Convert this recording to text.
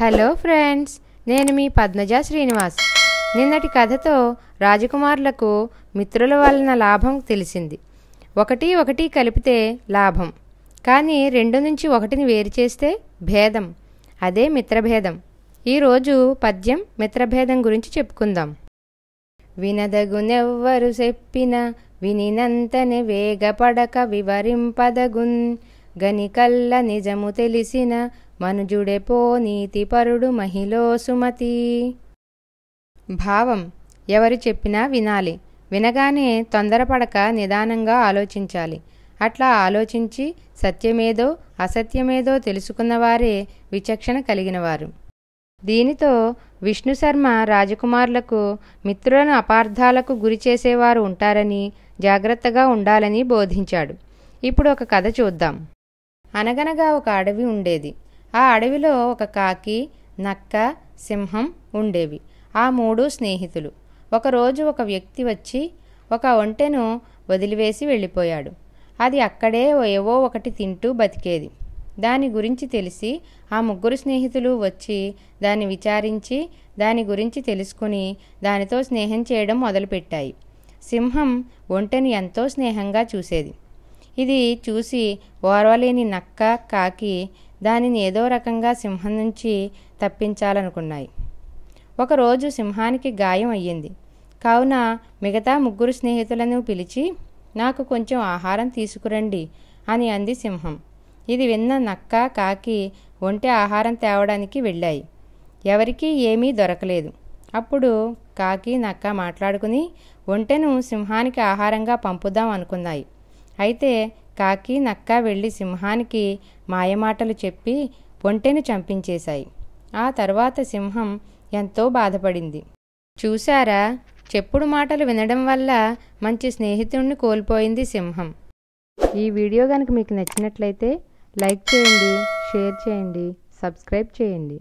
Hello friends, నేను మీ పద్మజ శ్రీనివాస్. నిన్నటి కథతో రాజకుమారులకు మిత్రుల వలన లాభం తెలిసింది. 1 1 కలిపితే లాభం, కానీ 2 నుంచి 1ని వేరు చేస్తే భేదం. అదే మిత్రభేదం. ఈ రోజు పద్యం మిత్రభేదం గురించి చెప్పుకుందాం. వినదగునెవ్వరు చెప్పిన వినినంతనే వేగపడక వివరింపదగున్ గనికల్ల నిజము తెలిసిన మనుజుడెపో నీతిపరుడు మహిళో సుమతి. భావం: ఎవరు చెప్పినా వినాలి. వినగానే తొందరపడక నిదానంగా ఆలోచించాలి. అట్లా ఆలోచించి సత్యమేదో అసత్యమేదో తెలుసుకున్నవారే విచక్షణ కలిగినవారు. దీనితో విష్ణు శర్మ రాజకుమారులకు మిత్రులను అపార్థాలకు గురి చేసేవారు ఉంటారని, జాగ్రత్తగా ఉండాలని బోధించాడు. ఇప్పుడు ఒక కథ చూద్దాం. అనగనగా ఒక అడవి ఉండేది. ఆ అడవిలో ఒక కాకి, నక్క, సింహం ఉండేవి. ఆ 3 స్నేహితులు. ఒకరోజు ఒక వ్యక్తి వచ్చి ఒక ఒంటెను వదిలివేసి వెళ్ళిపోయాడు. అది అక్కడే ఏవో ఒకటి తింటూ బతికేది. దాని గురించి తెలిసి ఆ 3 స్నేహితులు వచ్చి దాన్ని విచారించి, దాని గురించి తెలుసుకుని దానితో స్నేహం చేయడం మొదలుపెట్టాయి. సింహం ఒంటెను ఎంతో స్నేహంగా చూసేది. ఇది చూసి ఓర్వలేని నక్క, కాకి దానిని ఏదో రకంగా సింహం నుంచి తప్పించాలనుకున్నాయి. ఒకరోజు సింహానికి గాయం అయ్యింది. కావున మిగతా 3 స్నేహితులను పిలిచి, నాకు కొంచెం ఆహారం తీసుకురండి అని అంది సింహం. ఇది విన్న నక్క, కాకి ఒంటె ఆహారం తేవడానికి వెళ్ళాయి. ఎవరికీ ఏమీ దొరకలేదు. అప్పుడు కాకి, నక్క మాట్లాడుకుని ఒంటెను సింహానికి ఆహారంగా పంపుదాం అనుకున్నాయి. అయితే కాకి, నక్క వెళ్ళి సింహానికి మాయమాటలు చెప్పి ఒంటెను చంపించేశాయి. ఆ తర్వాత సింహం ఎంతో బాధపడింది. చూశారా, చెప్పుడు మాటలు వినడం వల్ల మంచి స్నేహితుడిని కోల్పోయింది సింహం. ఈ వీడియో కనుక మీకు నచ్చినట్లయితే లైక్ చేయండి, షేర్ చేయండి, సబ్స్క్రైబ్ చేయండి.